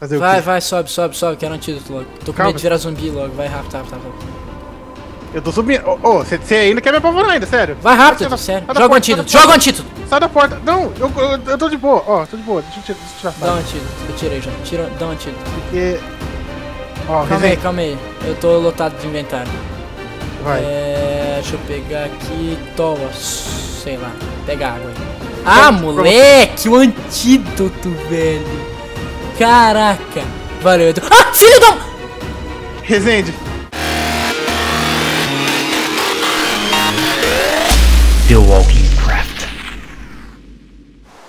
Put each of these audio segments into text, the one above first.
Fazer vai, o quê? Vai, sobe, sobe, sobe, que é antídoto logo. Tô com medo de virar zumbi logo, vai rápido, rápido, rápido. Eu tô subindo. Ô, oh, você ainda quer me apavorar ainda, sério. Vai rápido, vai, sério. Joga o antídoto, joga o antídoto. Sai da porta. Não, eu tô de boa, ó, tô de boa. Deixa eu tirar a fase. Dá um antídoto, eu tirei já. Dá um antídoto. Porque... Oh, calma aí, calma aí. Eu tô lotado de inventário. Vai. É, deixa eu pegar aqui... Toma, sei lá. Pega água aí. Ah, pronto, moleque, pronto. O antídoto, velho. Caraca. Valeu, Edu. Ah, filho da... Rezende. The Walking Craft.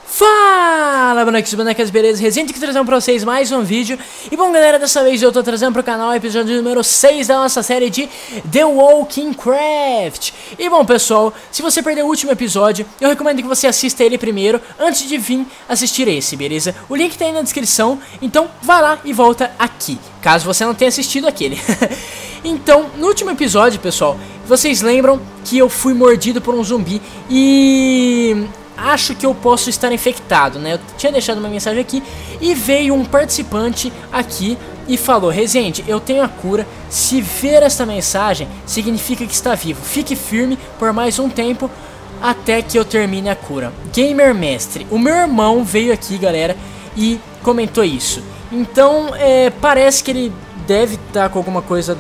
Fala, bonecos e bonecas, beleza? Rezende aqui trazendo pra vocês mais um vídeo. E bom, galera, dessa vez eu tô trazendo pro canal o episódio número 6 da nossa série de The Walking Craft. E bom, pessoal, se você perdeu o último episódio, eu recomendo que você assista ele primeiro, antes de vir assistir esse, beleza? O link tá aí na descrição, então vai lá e volta aqui, caso você não tenha assistido aquele. Então, no último episódio, pessoal, vocês lembram que eu fui mordido por um zumbi e... acho que eu posso estar infectado, né? Eu tinha deixado uma mensagem aqui e veio um participante aqui e falou: Rezende, eu tenho a cura. Se ver esta mensagem, significa que está vivo. Fique firme por mais um tempo até que eu termine a cura. Gamermestre, o meu irmão veio aqui, galera, e comentou isso. Então, parece que ele deve estar com alguma coisa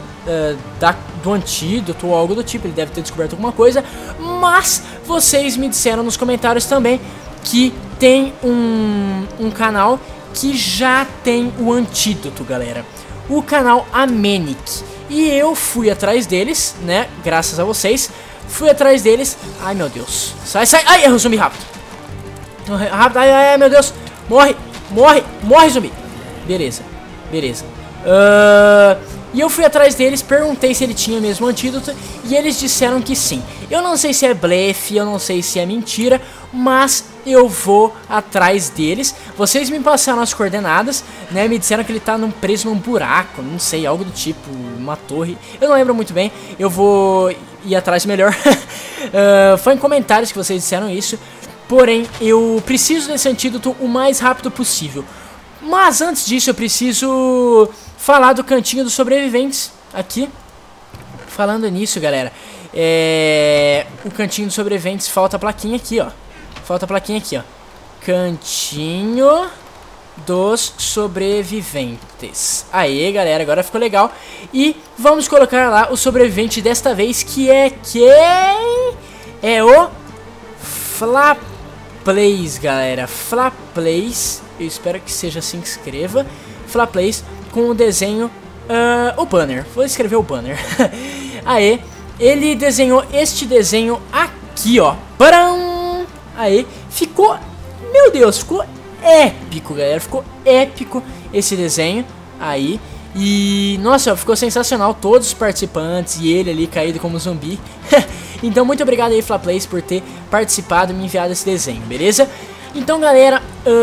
do antídoto ou algo do tipo. Ele deve ter descoberto alguma coisa. Mas vocês me disseram nos comentários também que tem um canal que já tem o antídoto, galera. O canal Amenic. E eu fui atrás deles, né? Graças a vocês. Fui atrás deles. Ai, meu Deus. Sai, sai. Ai, eu zumbi rápido. Rápido. Ai, ai, meu Deus. Morre, morre, morre, zumbi. Beleza, beleza. E eu fui atrás deles, perguntei se ele tinha mesmo antídoto e eles disseram que sim. Eu não sei se é blefe, eu não sei se é mentira, mas eu vou atrás deles. Vocês me passaram as coordenadas, né? Me disseram que ele tá preso num buraco, não sei, algo do tipo, uma torre. Eu não lembro muito bem, eu vou ir atrás melhor. Foi em comentários que vocês disseram isso, porém eu preciso desse antídoto o mais rápido possível. Mas antes disso eu preciso falar do cantinho dos sobreviventes aqui. Falando nisso, galera, o cantinho dos sobreviventes, falta a plaquinha aqui, ó. Falta a plaquinha aqui, ó. Cantinho dos sobreviventes. Aê, galera, agora ficou legal. E vamos colocar lá o sobrevivente desta vez, que é quem? É o Flaplays, galera. Flaplays. Eu espero que seja assim que escreva. Flaplays. Com o desenho, o banner, vou escrever o banner. Aê, ele desenhou este desenho aqui, ó. Param! Aê, ficou, meu Deus, ficou épico, galera, ficou épico esse desenho aí. E, nossa, ficou sensacional, todos os participantes e ele ali caído como zumbi. Então, muito obrigado aí, Flaplays, por ter participado e me enviado esse desenho, beleza? Então, galera,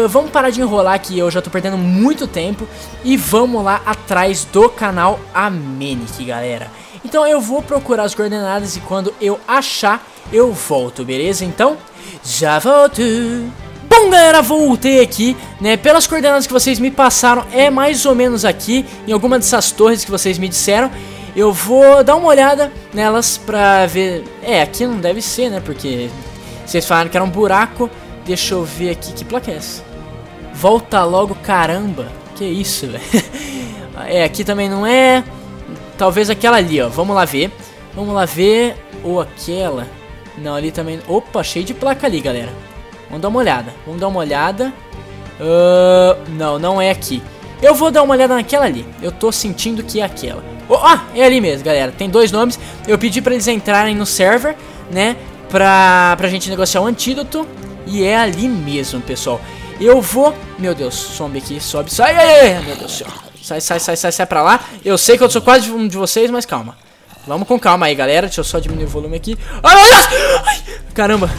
vamos parar de enrolar que eu já tô perdendo muito tempo e vamos lá atrás do canal Amenic, galera. Então eu vou procurar as coordenadas e quando eu achar, eu volto, beleza? Então, já volto! Bom, galera, voltei aqui, né, pelas coordenadas que vocês me passaram, é mais ou menos aqui, em alguma dessas torres que vocês me disseram. Eu vou dar uma olhada nelas pra ver... É, aqui não deve ser, né, porque vocês falaram que era um buraco. Deixa eu ver aqui, que placa é essa? Volta logo, caramba. Que isso, velho. É, aqui também não é. Talvez aquela ali, ó. Vamos lá ver. Vamos lá ver. Ou aquela. Não, ali também. Opa, cheio de placa ali, galera. Vamos dar uma olhada. Vamos dar uma olhada. Não, não é aqui. Eu vou dar uma olhada naquela ali. Eu tô sentindo que é aquela. É ali mesmo, galera. Tem dois nomes. Eu pedi pra eles entrarem no server, né? Pra gente negociar o antídoto. E é ali mesmo, pessoal. Eu vou... Meu Deus, sobe aqui, sobe, sai. Ai, meu Deus do céu. Sai, sai, sai, sai, sai pra lá. Eu sei que eu sou quase um de vocês, mas calma. Vamos com calma aí, galera. Deixa eu só diminuir o volume aqui. Ai, meu Deus! Ai, caramba.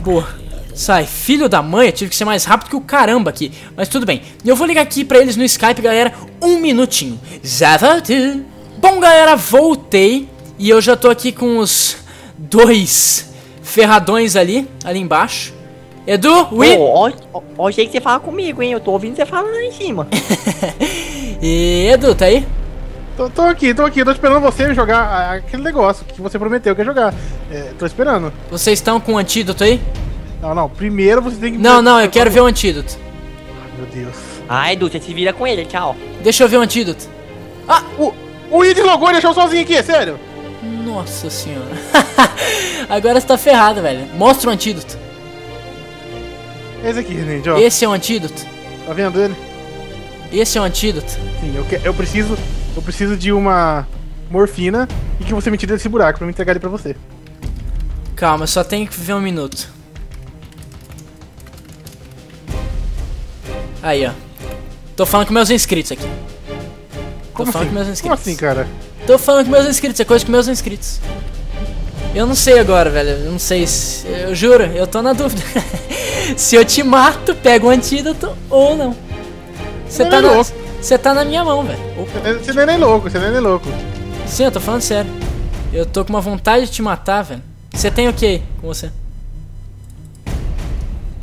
Boa. Sai, filho da mãe. Eu tive que ser mais rápido que o caramba aqui. Mas tudo bem. Eu vou ligar aqui pra eles no Skype, galera. Um minutinho. Já voltei. Bom, galera, voltei. E eu já tô aqui com os dois ferradões ali embaixo. Edu, o jeito que você fala comigo, hein? Eu tô ouvindo você falando lá em cima. E Edu, tá aí? Tô aqui, tô esperando você jogar aquele negócio que você prometeu que ia jogar. É, tô esperando. Vocês estão com o antídoto aí? Não, primeiro você tem que... Não, eu quero ver o antídoto. Ai, meu Deus. Ah, Edu, você se vira com ele, tchau. Deixa eu ver o antídoto. Ah, o Id logou e deixou sozinho aqui, é sério? Nossa senhora. Agora você tá ferrado, velho. Mostra o antídoto. Esse aqui, gente, ó. Esse é o antídoto. Tá vendo ele? Esse é o antídoto. Sim, eu preciso de uma morfina e que você me tire desse buraco pra me entregar ele pra você. Calma, eu só tenho que viver um minuto. Aí, ó. Tô falando com meus inscritos aqui. Como assim, cara? Tô falando com meus inscritos, é coisa com meus inscritos. Eu não sei agora, velho. Eu não sei se... Eu juro, eu tô na dúvida. Se eu te mato, pego um antídoto ou não. Você tá na minha mão, velho. Você não é nem louco, você não é nem louco. Sim, eu tô falando sério. Eu tô com uma vontade de te matar, velho. Você tem o que aí com você?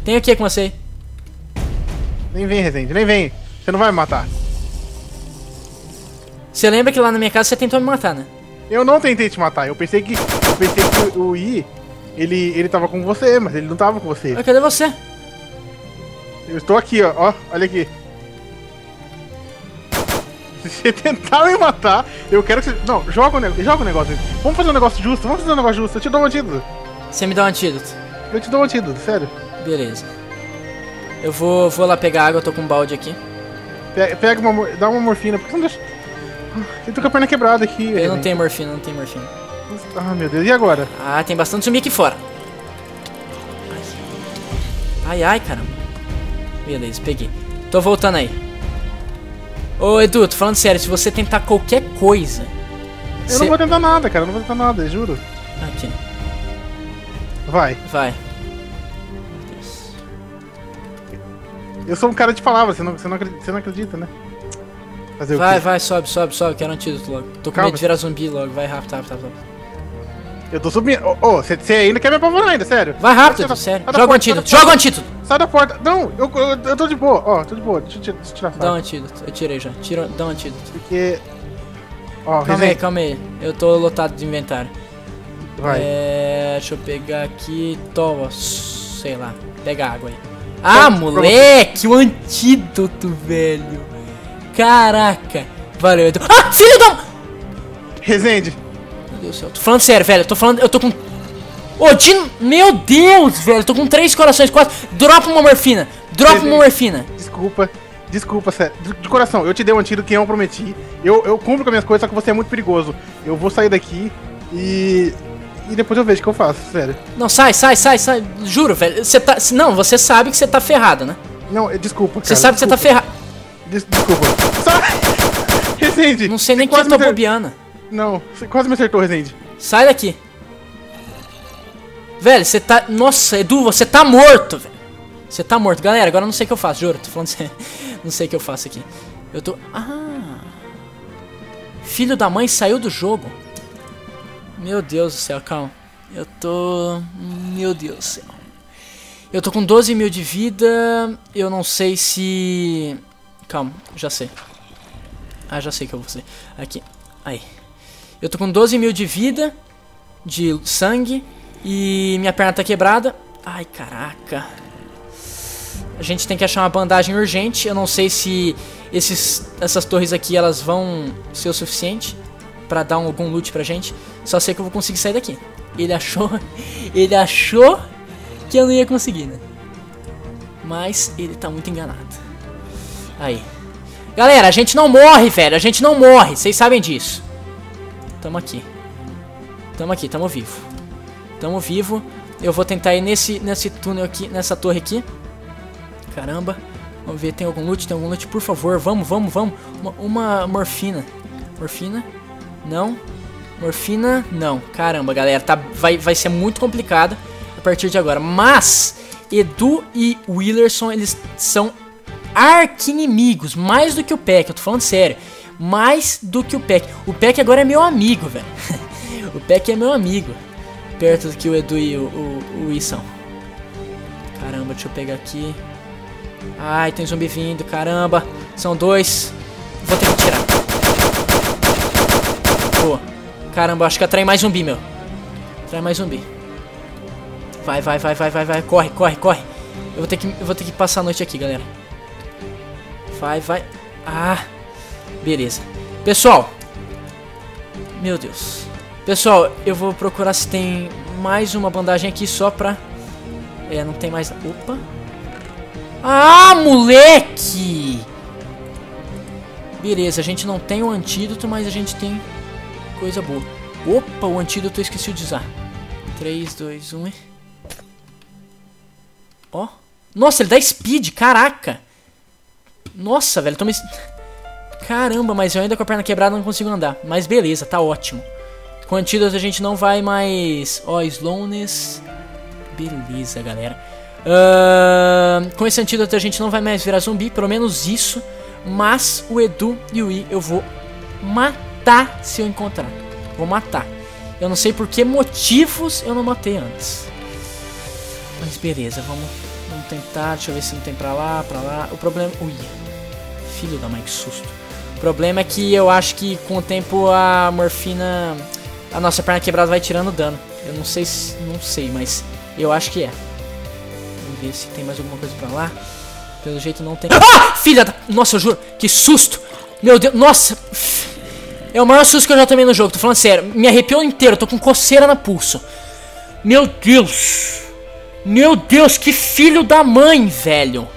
Tem o que com você aí? Nem vem, Rezende, nem vem. Você não vai me matar. Você lembra que lá na minha casa você tentou me matar, né? Eu não tentei te matar, eu pensei que o I, ele tava com você, mas ele não tava com você. Mas cadê você? Eu estou aqui, ó, olha aqui. Se você tentar me matar, eu quero que você... Não, joga o negócio. Vamos fazer um negócio justo, eu te dou um antídoto. Você me dá um antídoto? Eu te dou um antídoto, sério. Beleza. Eu vou lá pegar água, eu tô com um balde aqui. Dá uma morfina, porque você não deixa... Eu tô com a perna quebrada aqui. Eu não tenho morfina, Ah, meu Deus, e agora? Ah, tem bastante zumbi aqui fora. Ai, caramba. Beleza, peguei. Tô voltando aí. Ô, Edu, tô falando sério, se você tentar qualquer coisa... Eu não vou tentar nada, cara, eu juro. Aqui. Vai. Eu sou um cara de palavras, você não acredita, né? Vai, sobe, quero antídoto logo. Tô com medo de virar zumbi logo, vai rápido. Eu tô subindo. Ô, você ainda quer me apavorar ainda, sério? Vai rápido, sério. Joga o antídoto, Sai da porta. Não, eu tô de boa, tô de boa. Deixa eu tirar a faca. Dá um antídoto, eu tirei já. Dá um antídoto. Porque... Ó, calma aí. Eu tô lotado de inventário. Vai. Deixa eu pegar aqui. Toma, sei lá. Pega água aí. Ah, moleque, o antídoto, velho. Caraca, valeu, Edu. Ah, filho da... Rezende. Meu Deus do céu, tô falando sério, velho. Eu tô com... Meu Deus, velho, tô com 3 corações, 4. Dropa uma morfina, Desculpa, sério. De coração, eu te dei um antídoto que eu prometi. Eu cumpro com as minhas coisas, só que você é muito perigoso. Eu vou sair daqui e depois eu vejo o que eu faço, sério. Não, sai. Juro, velho. Você tá... Não, você sabe que você tá ferrado, né? Não, desculpa, cara. Você sabe que você tá ferrado. Desculpa. Rezende! Não sei nem quem eu tô bobeando. Não, você quase me acertou, Rezende. Sai daqui. Velho, você tá... Nossa, Edu, você tá morto, velho. Você tá morto. Galera, agora eu não sei o que eu faço, juro. Tô falando sério. Não sei o que eu faço aqui. Eu tô... Ah! Filho da mãe saiu do jogo. Meu Deus do céu, calma. Eu tô... Meu Deus do céu. Eu tô com 12 mil de vida. Eu não sei se... Calma, já sei. Ah, já sei que eu vou ser. Aqui. Aí. Eu tô com 12 mil de vida, de sangue, e minha perna tá quebrada. Ai, caraca. A gente tem que achar uma bandagem urgente. Eu não sei se essas torres aqui, elas vão ser o suficiente pra dar algum loot pra gente. Só sei que eu vou conseguir sair daqui. Ele achou que eu não ia conseguir, né? Mas ele tá muito enganado. Aí. Galera, a gente não morre, velho. A gente não morre. Vocês sabem disso. Tamo aqui. Tamo vivo. Eu vou tentar ir nesse túnel aqui, nessa torre aqui. Caramba. Vamos ver, tem algum loot? Por favor. Vamos. Uma morfina. Não. Não. Caramba, galera. Tá, vai ser muito complicado a partir de agora. Mas, Edu e Willerson, eles são... arqui-inimigos, mais do que o PEC, eu tô falando sério, mais do que o PEC. O PEC agora é meu amigo, velho. O PEC é meu amigo, perto do que o Edu e o Isão. Caramba, deixa eu pegar aqui. Ai, tem zumbi vindo, caramba. São dois. Vou ter que tirar. Boa. Caramba, acho que atrai mais zumbi, meu. Atrai mais zumbi. Vai, vai, vai, vai, vai, vai. Corre, corre, corre. Eu vou ter que passar a noite aqui, galera. Vai, vai. Ah, beleza. Pessoal. Meu Deus. Pessoal, eu vou procurar se tem mais uma bandagem aqui só pra... É, não tem mais... Opa. Ah, moleque! Beleza, a gente não tem o antídoto, mas a gente tem coisa boa. Opa, o antídoto eu esqueci de usar. 3, 2, 1 e... Ó. Nossa, ele dá speed, caraca! Nossa, velho, tô me... Caramba, mas eu ainda com a perna quebrada não consigo andar. Mas beleza, tá ótimo. Com antídoto a gente não vai mais... Ó, slowness... Beleza, galera. Com esse antídoto a gente não vai mais virar zumbi, pelo menos isso. Mas o Edu e o I eu vou matar se eu encontrar. Vou matar. Eu não sei por que motivos eu não matei antes. Mas beleza, vamos tentar. Deixa eu ver se não tem pra lá, pra lá. O problema... Ui, filho da mãe, que susto. O problema é que eu acho que com o tempo a morfina... A nossa perna quebrada vai tirando dano. Eu não sei, mas eu acho que é. Vamos ver se tem mais alguma coisa pra lá. Pelo jeito não tem. Ah, filha da... Nossa, eu juro. Que susto. Meu Deus. Nossa. É o maior susto que eu já tomei no jogo. Tô falando sério. Me arrepiou inteiro. Eu tô com coceira no pulso. Meu Deus. Meu Deus. Que filho da mãe, velho.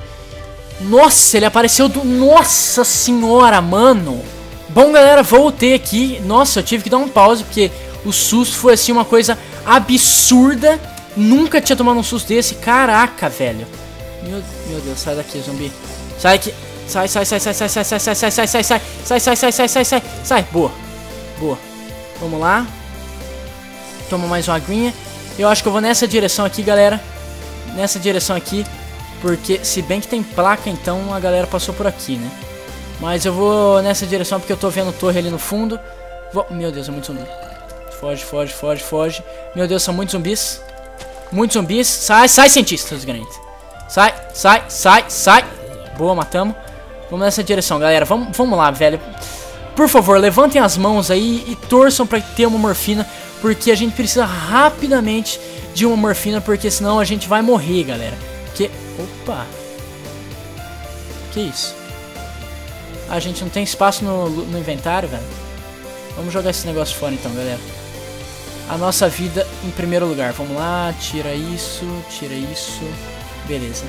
Nossa, ele apareceu do... Nossa senhora, mano. Bom, galera. Voltei aqui. Nossa, eu tive que dar um pause. Porque o susto foi, assim, uma coisa absurda. Nunca tinha tomado um susto desse. Caraca, velho. Meu Deus, sai daqui, zumbi. Sai aqui. Sai, sai, sai, sai, sai, sai, sai, sai, sai, sai, sai, sai, sai, sai, sai, sai, sai, sai, sai. Boa. Boa. Vamos lá. Toma mais uma aguinha. Eu acho que eu vou nessa direção aqui, galera. Nessa direção aqui. Porque se bem que tem placa, então a galera passou por aqui, né? Mas eu vou nessa direção porque eu tô vendo torre ali no fundo. Meu Deus, é muito zumbi. Foge, foge, foge, foge. Meu Deus, são muitos zumbis. Muitos zumbis. Sai, sai, cientistas grandes. Sai, sai, sai, sai. Boa, matamos. Vamos nessa direção, galera. Vamos lá, velho. Por favor, levantem as mãos aí e torçam pra ter uma morfina. Porque a gente precisa rapidamente de uma morfina. Porque senão a gente vai morrer, galera. Porque... Opa. Que isso? A gente não tem espaço no inventário, velho. Vamos jogar esse negócio fora então, galera. A nossa vida em primeiro lugar. Vamos lá, tira isso, tira isso. Beleza.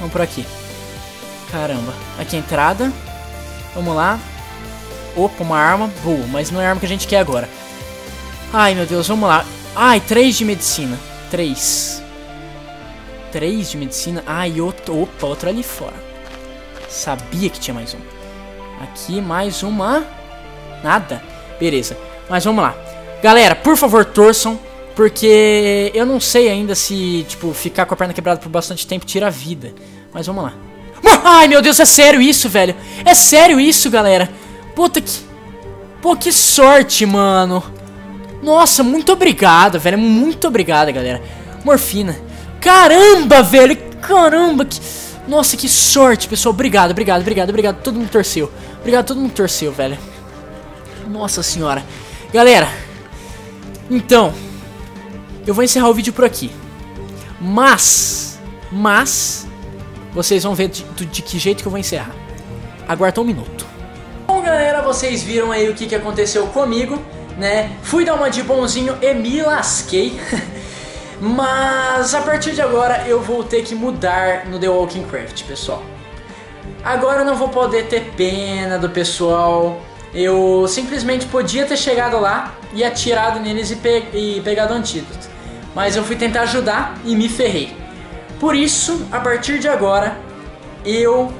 Vamos por aqui. Caramba. Aqui é a entrada. Vamos lá. Opa, uma arma. Boa, mas não é a arma que a gente quer agora. Ai, meu Deus, vamos lá. Ai, 3 de medicina. 3 de medicina. Ai, outro. Opa, outra ali fora. Sabia que tinha mais um. Aqui, mais uma. Nada. Beleza. Mas vamos lá. Galera, por favor, torçam, porque eu não sei ainda se, tipo, ficar com a perna quebrada por bastante tempo tira a vida. Mas vamos lá. Ai, meu Deus, é sério isso, velho. É sério isso, galera. Puta que... Pô, que sorte, mano. Nossa, muito obrigado, velho. Muito obrigado, galera. Morfina. Caramba, velho. Caramba. Que... Nossa, que sorte, pessoal. Obrigado, obrigado, obrigado, obrigado. Todo mundo torceu. Obrigado, todo mundo torceu, velho. Nossa senhora. Galera... Então, eu vou encerrar o vídeo por aqui. Mas, vocês vão ver de que jeito que eu vou encerrar. Aguarda um minuto. Bom, galera, vocês viram aí o que aconteceu comigo, né? Fui dar uma de bonzinho e me lasquei. Mas, a partir de agora, eu vou ter que mudar no The Walking Craft, pessoal. Agora eu não vou poder ter pena do pessoal... Eu simplesmente podia ter chegado lá e atirado neles e pegado o antídoto. Mas eu fui tentar ajudar e me ferrei. Por isso, a partir de agora, eu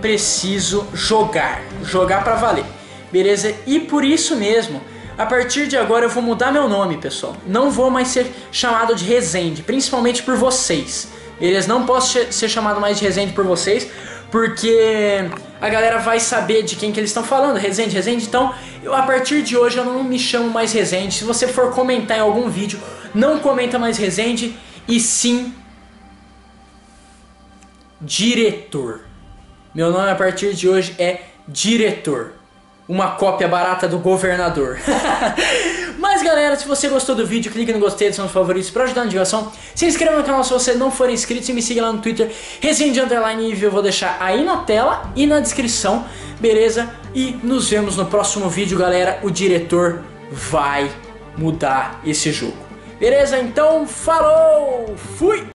preciso jogar. Jogar pra valer. Beleza? E por isso mesmo, a partir de agora eu vou mudar meu nome, pessoal. Não vou mais ser chamado de Rezende, principalmente por vocês. Beleza? Não posso ser chamado mais de Rezende por vocês, porque... A galera vai saber de quem que eles estão falando, Rezende, Rezende. Então, a partir de hoje eu não me chamo mais Rezende. Se você for comentar em algum vídeo, não comenta mais Rezende, e sim diretor. Meu nome a partir de hoje é diretor. Uma cópia barata do governador. Mas galera, se você gostou do vídeo, clique no gostei, deixe seus favoritos para ajudar na divulgação. Se inscreva no canal se você não for inscrito e me siga lá no Twitter, Rezende _, eu vou deixar aí na tela e na descrição, beleza? E nos vemos no próximo vídeo, galera. O diretor vai mudar esse jogo. Beleza? Então, falou! Fui!